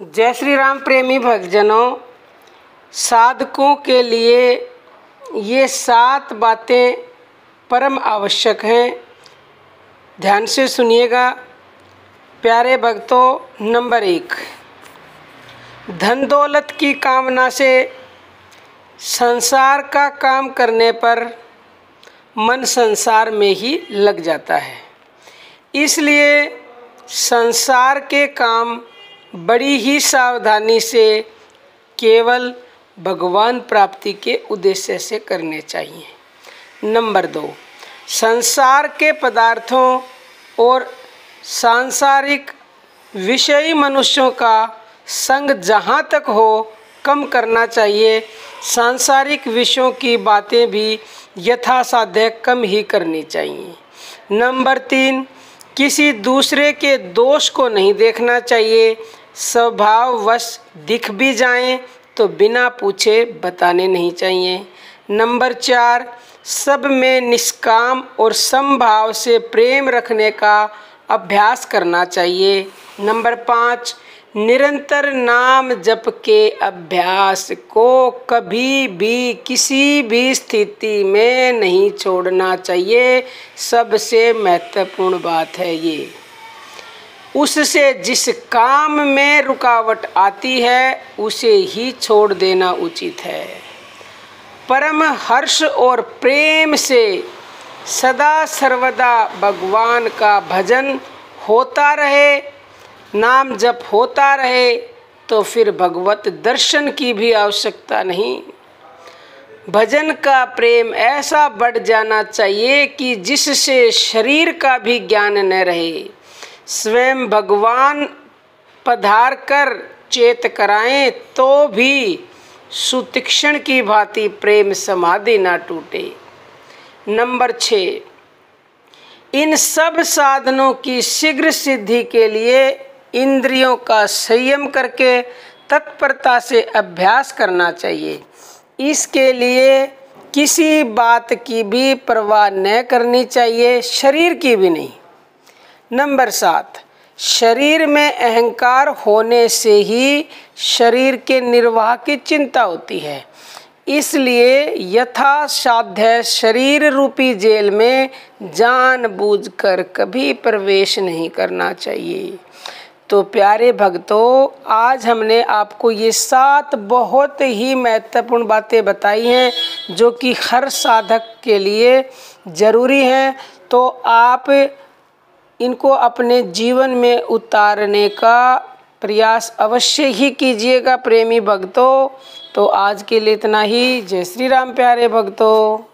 जय श्री राम प्रेमी भक्तजनों, साधकों के लिए ये 7 बातें परम आवश्यक हैं। ध्यान से सुनिएगा प्यारे भक्तों। नंबर 1, धन दौलत की कामना से संसार का काम करने पर मन संसार में ही लग जाता है, इसलिए संसार के काम बड़ी ही सावधानी से केवल भगवान प्राप्ति के उद्देश्य से करने चाहिए। नंबर 2, संसार के पदार्थों और सांसारिक विषयी मनुष्यों का संग जहाँ तक हो कम करना चाहिए। सांसारिक विषयों की बातें भी यथासाध्य कम ही करनी चाहिए। नंबर 3, किसी दूसरे के दोष को नहीं देखना चाहिए। स्वभाववश दिख भी जाएं तो बिना पूछे बताने नहीं चाहिए। नंबर 4, सब में निष्काम और समभाव से प्रेम रखने का अभ्यास करना चाहिए। नंबर 5, निरंतर नाम जप के अभ्यास को कभी भी किसी भी स्थिति में नहीं छोड़ना चाहिए। सबसे महत्वपूर्ण बात है ये। उससे जिस काम में रुकावट आती है उसे ही छोड़ देना उचित है। परम हर्ष और प्रेम से सदा सर्वदा भगवान का भजन होता रहे, नाम जप होता रहे, तो फिर भगवत दर्शन की भी आवश्यकता नहीं। भजन का प्रेम ऐसा बढ़ जाना चाहिए कि जिससे शरीर का भी ज्ञान न रहे। स्वयं भगवान पधार कर चेत कराएं तो भी सुतीक्षण की भांति प्रेम समाधि ना टूटे। नंबर 6, इन सब साधनों की शीघ्र सिद्धि के लिए इंद्रियों का संयम करके तत्परता से अभ्यास करना चाहिए। इसके लिए किसी बात की भी परवाह न करनी चाहिए, शरीर की भी नहीं। नंबर 7, शरीर में अहंकार होने से ही शरीर के निर्वाह की चिंता होती है, इसलिए यथासाध्य शरीर रूपी जेल में जानबूझकर कभी प्रवेश नहीं करना चाहिए। तो प्यारे भक्तों, आज हमने आपको ये 7 बहुत ही महत्वपूर्ण बातें बताई हैं जो कि हर साधक के लिए ज़रूरी हैं। तो आप इनको अपने जीवन में उतारने का प्रयास अवश्य ही कीजिएगा प्रेमी भक्तों। तो आज के लिए इतना ही। जय श्री राम प्यारे भक्तों।